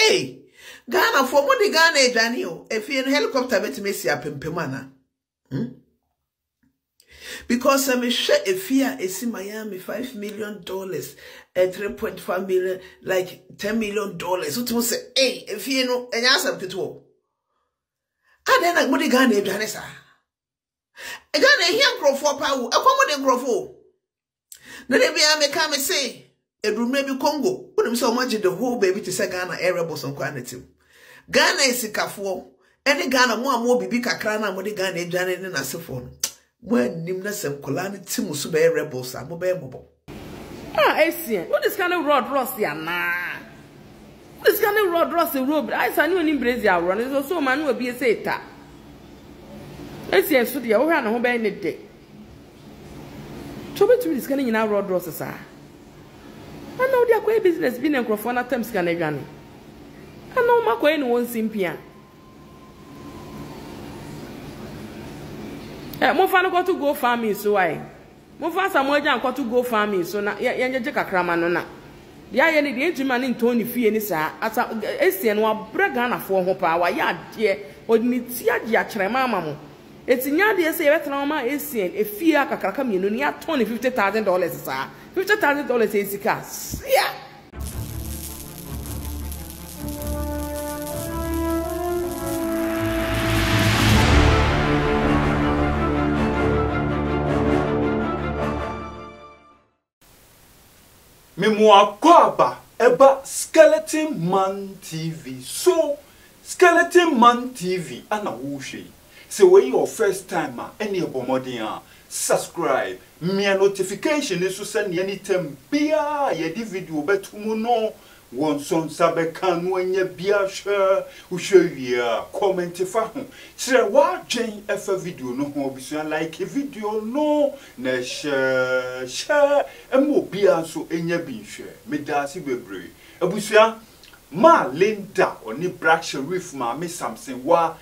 Hey, Ghana for money Ghana Daniel. If you in helicopter bet me see a pimpemana. Because I'm a share a fear is in Miami $5 million and $3.5 million like $10 million. What you say, hey, if you know and answer to all. And then I'm money Ghana Janessa. And Ghana here grow for power, a common grow for. Then if you make come and say. It will maybe Congo. When I'm so much the whole baby to say Ghana Arabs on quantity. Ghana is a cafo. Any Ghana more baby Kakrana, Modi Ghana, Janet and Asafon. When Nimnas and Colani Timus be rebels are mobile. Ah, Essien, what is kind of Rod Rossi? Ah, what is kind of Rod Rossi robe? I saw you in Brazil run. It's also man will be a seta. Essien studio, who had a home by any day. Chobet is getting in our Rod Rossi, sir. I know their quay business being a crofona terms can again. I know my quay no one simpian. Mofano got to go farming, so I Mofasa Mojan got to go farming, so now Yanjaka Kramanona. The iron gentleman in Tony Fienisa as Essien or Bragana for Hopa, or Yad, dear, or Nitia Diachremamo. It's in Yadia say that Rama Essien, a fear Cacaminia, $250,000, sir. $50,000 is the cash. Yeah. Memuakoba eba Skeleton Man TV. So Skeleton Man TV ana wushi. So when you are first timer any abomodia. Subscribe. My notification is to send you any time. Bia, yedi video betumuno. One son sabe kanwenye bia share. Ushare comment fahu. Tire wa jen efe video no hobisya like video no ne share. Emo bia so enye bin share. Medasi bebre. Ebusya Maa Linda oni Black Sherif ma me Samson wa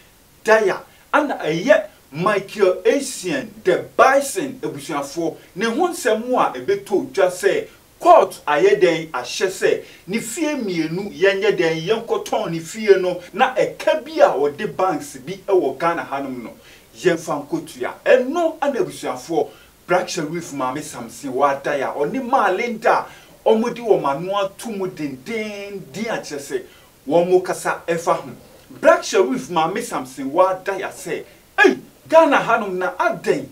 daya. Ana aye. Michael Essien, the Bison, Ebusian for Nehon Samoa, a beto just say, Court, I hear day, I shall say, Ni fear me, no, yanya day, young cotton, ni fear no, not a cabia or the banks be a Wakana Hanomno, Yen Fancotia, and no, and Ebusian for Black Sherif, Mammy Samson, Wataya, or ni Maa Linda, or Mudi or Manua, Tumudin, Dia, just say, Womokasa, Efaham. Black Sherif, Mammy Samson, Wataya say, Hey! Ghana hanum na aden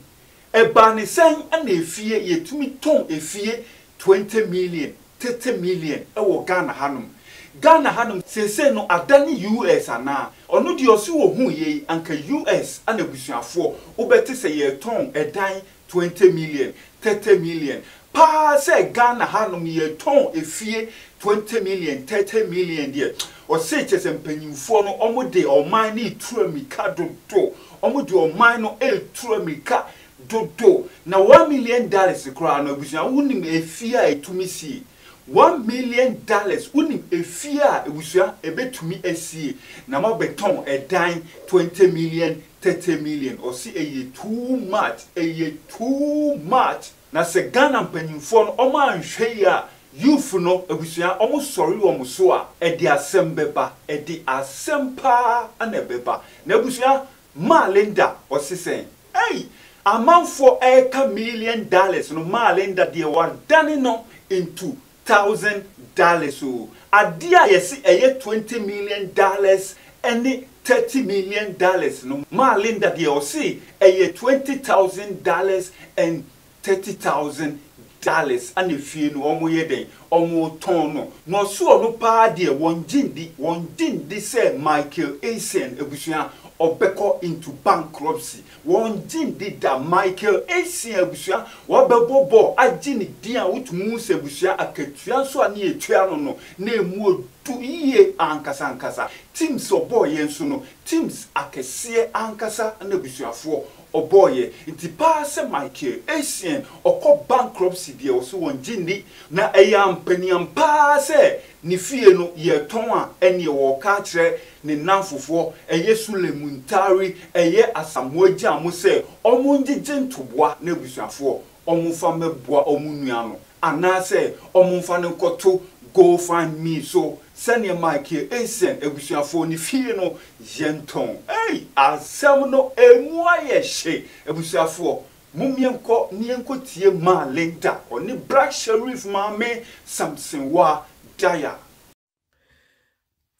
ebani sen ana efie yetumi ton efie $20 million $30 million ewo Ghana hanum sese no adani US ana ono de osi wo hu ye anka US ana busuafo obete se ye ton edan $20 million $30 million pa se Ghana hanum ye ton efie $20 million $30 million de o se chese mpanyimfo no omode omani tremi kado do omudu o mino electronica dodo na $1 million kra na obusia unim efia etumi si $1 million unim efia obusia ebetumi asie na mabeton edan $20 million $30 million o si eye too much na se Ghana mpanyimfo no o ma nhwe ya youth no obusia o mo sori o mo so a e di asem beba e di asem pa ana beba na obusia Maa Linda or saying, hey, a man for $1 million. No Maa Linda they were done no into $1,000. So a dear yes a year $20 million and $30 million. No Maa Linda they see a year $20,000 and $30,000 and if you know ye day or more tono. No so no pa dear one jindi say Michael Essien Ebusia. Or beko into bankruptcy. One jin did that Michael Essien Busia, Wababo, I didn't dear with Moose Busia, a Ketrian so near Triano, name would do ye Ankasa. Teams or boy and sono, teams a Kesia Ankasa and the Busia for or boy, it departs Michael Essien or call bankruptcy, dear, also one jinni, na a yam penny and pass. Ni fie no ye ton eni wo ka kire ni nanfofo eye sulemuntari eye asamoja amu se omu njije ntoboa na ebusuafo omu fa meboa omu nuano ana se omu fa nkoto go find me so Send your Michael Essien, a bushel for Nifino, Genton. Hey, I'll sell no a moye she, a bushel for Mumianco, Niancotier, Maa Linda, or ni Black Sherif, Mame, Samson Wa, Daya.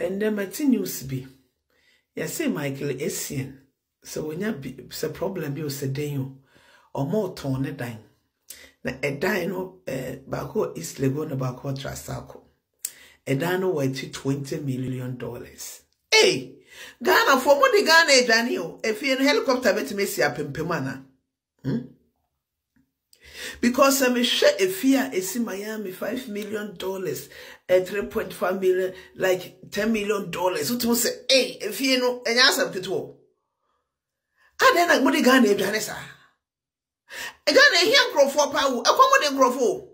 And then my tin news be. Yes, Michael Essien. So when you be a problem, you say, Daniel, or more torn a dime. Na edano bako is lego na bako trasako. Edano waiti $20 million. Hey! Ghana for money Ghana edani if you in helicopter beti mesi apempemana. Because I'm a share a fear is in Miami $5 million and $3.5 million like $10 million. So to say, hey, if you know and answer to and then I money Ghana edani. And then I hear grow for power. I come with a grow for.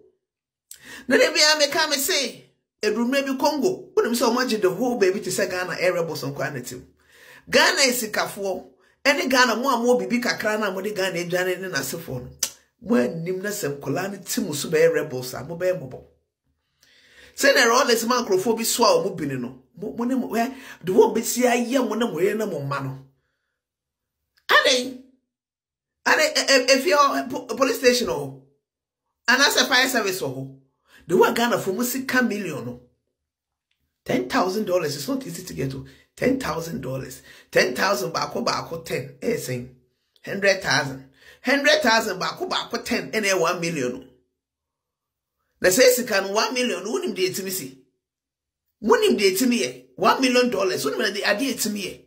Now they be a come and say, "A room maybe Congo." When I'm so much the whole baby to say Ghana area was on quantity. Ghana is a kafo. Any Ghana more baby kakrana more the Ghana Ghana in a cell phone. When nimna sem kolani timu sube rebels are mobile mobile. Say there all this man grow for be swallow mo binino. Mo ne mo where the one be see a year mo ne mo ye na mo mano. Ade. If you're police station or and as a fire service or the one Ghana for Musika million $10,000 is not easy to get to $10,000 $10,000 bako 10 saying 100,000 100,000 bako 10 and 1 million. They say you can 1 million wouldn't be to me. Wouldn't be to me $1 million wouldn't be idea to me.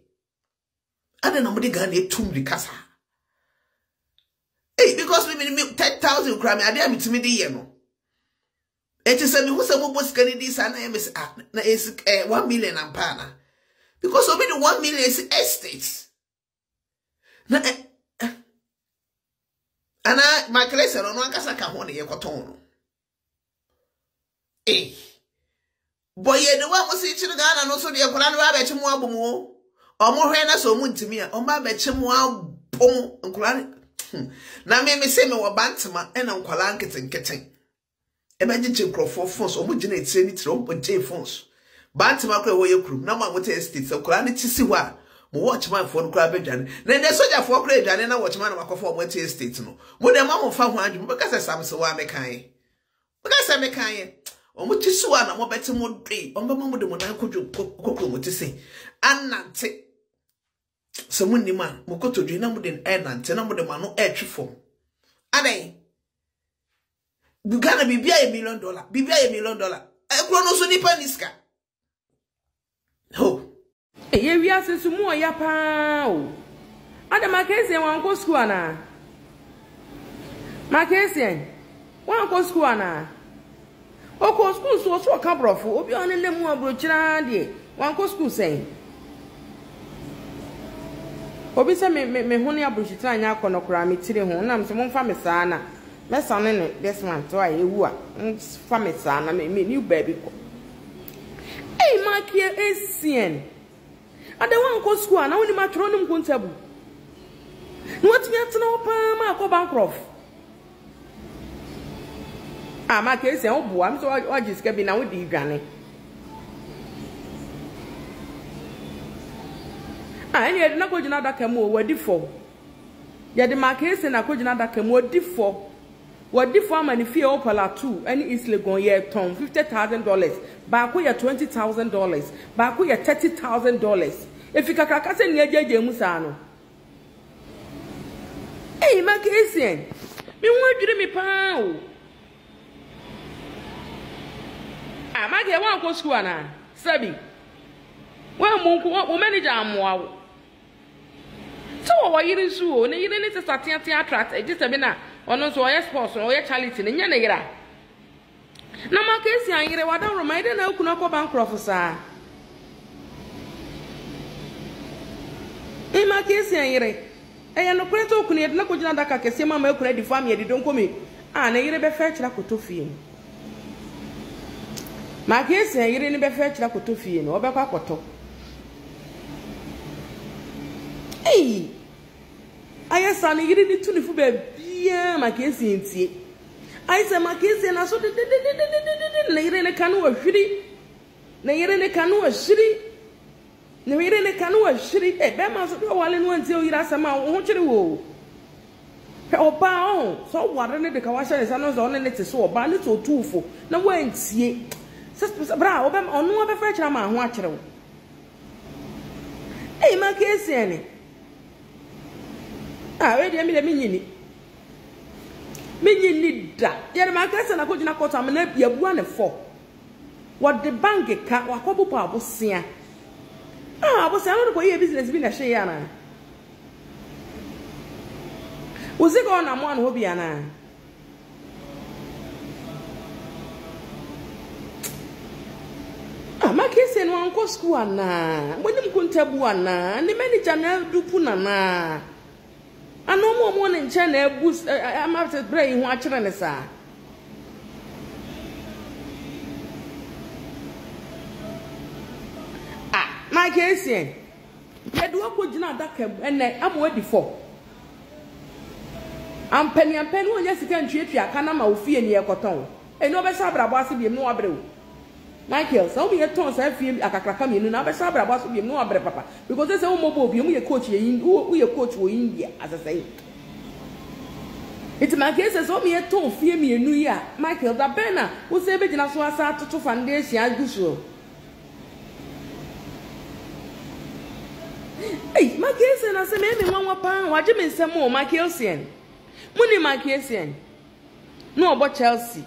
I don't know what they Ghana tomb the casa. Because we 10,000 crime, I dare me to me the year. No, it is a me who's a mobile scanning this and I is 1 million and pana because of the 1 million is estates. Now, and I my class on one casa come on a cotton. Eh, boy, you know what was it to the gun and also the Akoran rabbit to Moabumo or more henna so moon to me or my betchimwa pom and Koran. Na me say me wo bantama e na nkwala nketen e be gye nkrofo phones o mu gye na etire ni tire o gye phones bantama kwa wo ye krum na ma mo te state so kra ne tisi ho a mo watchman phone kra be dwane na ne soldier for kra dwane na watchman makofo mo te state no mo dem ma mo fa ho adwo mo kasa samso wa me kan mo kasa me kan o mo tisi ho na mo beti mo dwe o mba mo de mo na kodwo kokoro mo tisi anante. So when the man Mokoto do number than air and ten number the man no air form. And I be gonna be $1 million, be $1 million. I grown so nipa niska. Ho. Eye wi ase sumu o ya pa o. Ada Makesien wan ko school ana. Makesien wan ko school ana. O ko school so ka brofo obi on ne mu abro kira de wan ko school sen. Obi se me honi abushita anya konokura me tire ho na me se momfa me saa na me sane ne this man to aye wu a momfa me saa na me new baby ko eh Michael Essien ada wan ko school na woni matro no nkuntabu no watimi atena opa ma ko bankrof ah Michael Essien obu am so ojiska bi na wo di dwane. Ah, and you had not go to another camo, what did for? Yet the Marquess and I could not come what did for? What did for man if you open a two and it's legon year ton $50,000, back with your $20,000, back with your $30,000. If you can't say near Musano. Hey, Marquess, me won't give me pound. I might get one go school now, Sabi. Well, Monk, what manager am wow. So, why you didn't sue? You didn't start your attract, just a minute, or no, so I sports or your charity in your nigger. No, my case, I hear what I'm reminded of Kunoko Bancroft, sir. In my case, I hear it. I am no credit, could not go to Naka, see my milk ready for me, they don't come in. And I hear a befetch like a toffee. My case, I hear a befetch like a toffee, or Bacacoto. Hey, I saw you didn't need to live for Mackenzie in tea. I said Mackenzie and I saw the lady in a canoe of Na yere ne kanu ashiri. Na yere ne kanu ashiri. E be ma so to wale no anti o yira sama wo ho chiri wo. He oba on so ware ne de ka wa share sanu so ne te so oba ne to tufo. Na wa antie. Sister bra obem onu wa be fa chira ma ho a chire wo. E ma kesi ene. Ah we de mi le mi nyini. Many need that. There are cases na kujina kota mene yabuwa ne for. What the bank ka wakobu pa abosia. Ah abosia no ko ye business bi na she ya na. Uzi ko na mo an hobi ana. Ah ma kese no anko school ana. Woni mkuntabu ana. Ni manager na dupu na na. I no more morning channel boost. I'm after praying one channel, sir. Ah, Michael Essien. I do a good job that came and I'm ready for. I'm penny and penny when you can treat your canama with fear near cotton. And no better sabra was to be no abrew. Michael, so we had tons of fear at a crackham in another sabra was to be no abre papa. Because there's a mobile, you may coach in who we coach in India, as I say. It's my case as only a tone, fear me a new year. Michael, that banner was everything as well as to foundation as usual. Hey, my case and I say, maybe 1 pound, what you mean some more, Michael Essien. Money, Michael Essien. No, but Chelsea.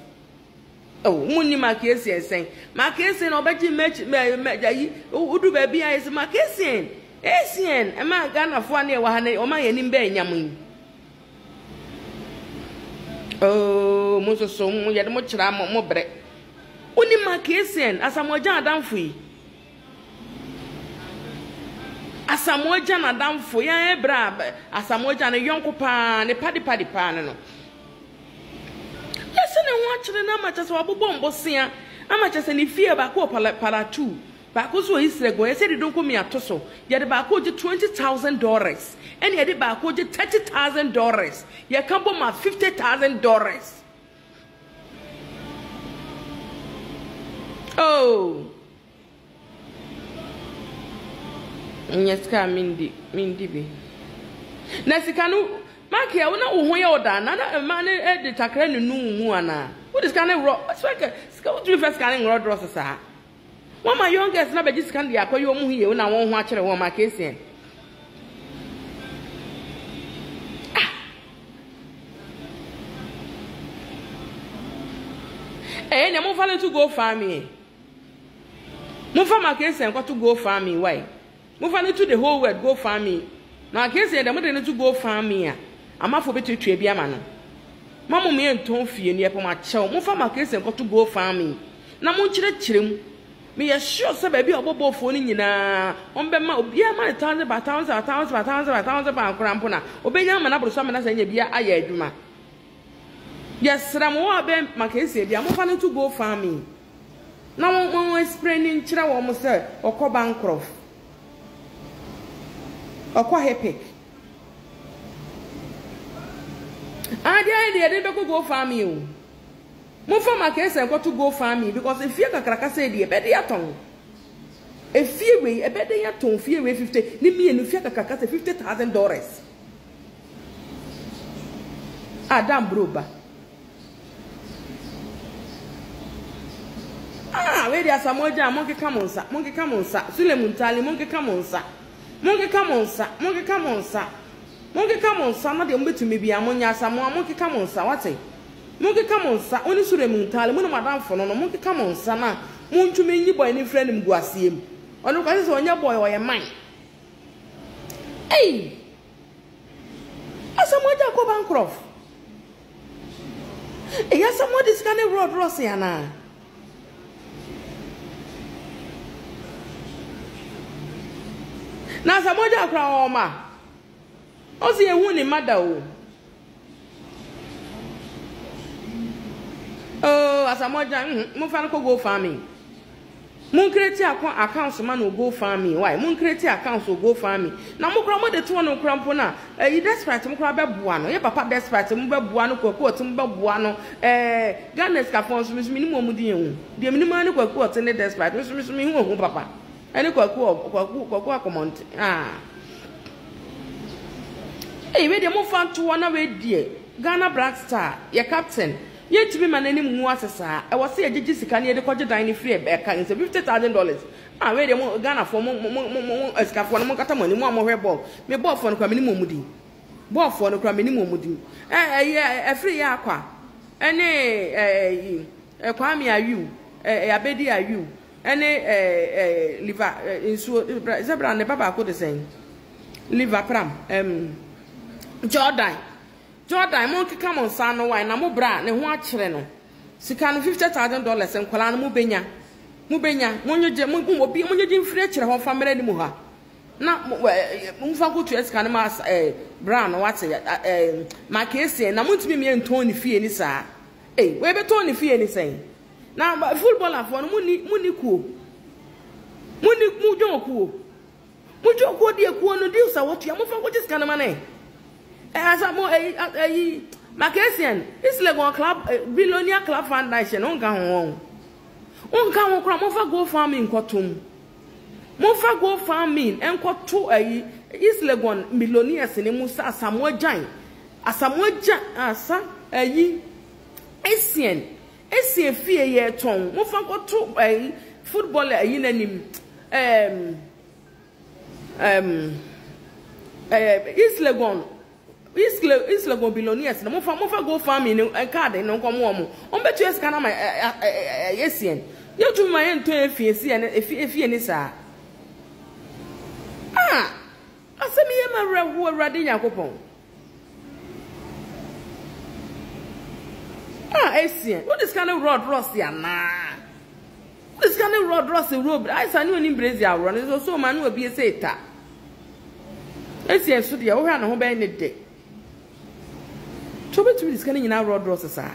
Oh, money, my case saying, my case and Obeji Medjay, Udu baby, I is my case in Essien, and my Ghana for near Wahane or my Nimbe Yamin. Oh, Musso, we had much ram more bread. Only my case in Asamoja down free. Asamoja down for ya brab, Asamoja and a young copan, a paddy paddy panel. Yes, and watch the number as Wabu Bombosia. I'm much as any fear back up para two. Bacoso is the go. I said, you don't call me a tosso. Yet about $20,000. And yet about $30,000. You come from my $50,000. Oh, yes, come Mindy. Nasicano. Maki, I will not who you are. Man at the Takrenu Muana. What is scanning rock? What's like a scanning rod roses? One my youngest never just can't be a call you here when I won't watch it. One my case in. And I'm falling to go farming. Move for my case and got to go farming. Why? Move on to the whole world, go farming. Now, I guess I'm going to go farm here. I'm not forbidden to trade. Mamma, me and Tom Fee and Yapon, my child, more farm, I guess I'm going to go farming. Now, Munchim, me assure some baby or bobo phoning in a on Bema, be a man, thousands by thousands, or thousands by thousands, or thousands by Crampona, obey a man up to summon us and be a Ayaduma. Yes, Ramoa Ben, my case, I'm going to go farming. Now, one was spreading Chira almost or Cobancroft. Quite epic. I didn't go farm you. Move for my case and got to go farm me because if you can crack a say, a better tongue. A fear way, a better tongue, fear way 50, leave me and if you can crack a $50,000. Adam Bruba. Ah, where there's a monkey come on, sir. Monkey come on, sir. Sulemuntali, monkey come on, sir. Monkey come on, sir. Monkey come on, sir. Monkey come on, sir. Not the only to me be a monya, someone. Monkey come on, sir. What's it? Monkey come on, sir. Only so the moon tally, moon, madame for no monkey come on, sir. Moon to me, you boy, any friend him go as him. Or look at this on your boy or your mind. Hey! As a mother, go bankrupt. Yes, somebody's kind of road, Rossiana. Now, some other crown, ma. Oh, see a woman in Madao. Oh, as a mother, Mufano go farming. Mun create accounts man will go farm me. Why? Mun create accounts will go farm me. Na mo kura mo de tuwa no kura mpona. You desperate mo kura be buano. Ye papa desperate mo be buano koko otu mo be buano. Ganes ka fonsu misumi mo mudi yehu. Di mini mo ane koko otu ne desperate misumi mo hu papa. Ane koko akomont. Ah. Hey, we de mo fan tuwa na we die. Ghana Black Star, your captain. Yet to be my name, Muassa. I was saying, did you see any quarter dining free back and $50,000? I read a Ghana for a scarf for Mocatamon, one more ball. Me bought for a criminal moody. Bought for a criminal moody. A free aqua. And a Kwame are you, a Abedi are you, and a liver in Zebra and the Baba could the same. Liver pram, Jordan. Jordan, monkey come on, son, no wine, no bra, no one chileno. Sican $50,000 and Colana Mubenya. Mubenya, Munja be Munjin Fletcher, home family Muha. Not Mufaku to Escanamas, a brown, what's a Marquesi, and I want to be me and Tony Fieni, sir. Eh, where be Tony Fieni saying? Now, but footballer for Muniku Mujoku Mujoku, dear Kuan, dear, sir, what you are moving with this kind of money. As a more a Marquesian, it's like one club, billionaire club foundation. On Gangwon, on Gangwon, Mofa go farming, Kotum, Mofa go farming, and got two a is like one millionaire cinemusa, a Samoa giant, asa a ye Essien, Essien fear year tongue, Mofa got two a footballer in him, is like one. It's like billionaires. No more go farming and card and no come warm. On bet you scan my Essien. You do my end to FNC and FNSA. Ah, I send me a man who are Radina Copon. Ah, Essien, what is kind of Rod Rossi? Nah, what is kind of Rod Rossi robe? I saw you in Brazil run. It's also man will be a seta. Essien, so the old hand home by any day. Trouble to be scanning in our road roses. I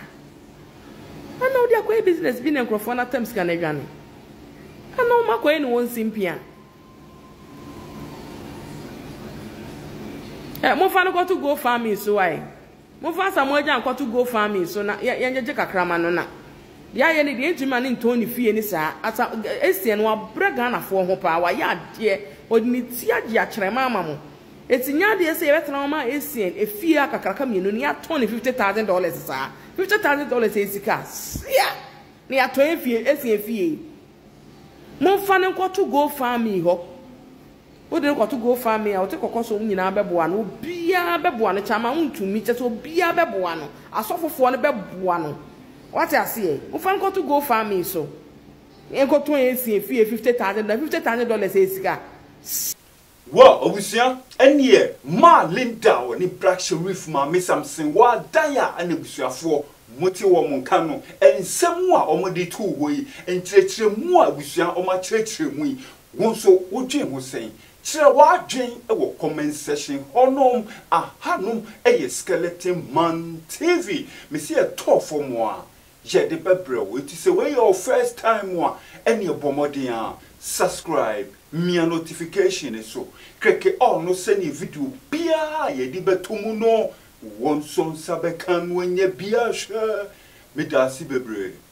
know their quay business being a crofona term scanner. I know my quay won't seem pian. Mofano got to go farming, so I. Mofan Samoja got to go farming, so now Yanja Jacka Cramanona. The iron the gentleman in Tony Fieni, sir, as a Essien or Bragana for Hopa, why ya dear, or Nitia Tremamo. It's in your dear say, Rama is seen a fear cacacamin near $20,000, sir. $50,000 is the cast. Yeah, near 20 feet, SFE. More fun and got to go farm me, ho. Wouldn't got to go farm me, I'll take a cost of me in Abebuano, be a bebuano, chama to meet us, or be a bebuano. I saw for one bebuano. What I say, if I'm got to go farm me, so. And got 20 feet, $50,000 is the cast. Wow, Obusia, and here, Maa Linda, ni Black Sherif, ma Miss Samson, wa Daya, and Obusia for Moti Womoncano, and somewhere on the 2 way, and treachery more Obusia on my treachery we. Once so, Ojim was saying, Chewa Jane, a comment session, Honum, a Hanum, a Skeleton Man TV, Monsieur Top for moi. Yet the Babro, it is away your first time, one, and your Bombardier. Subscribe, mia notification is so. Kreke all no send you video, bia ye di betumuno. Wonson sabekan wenye bia share. Midasi bebre.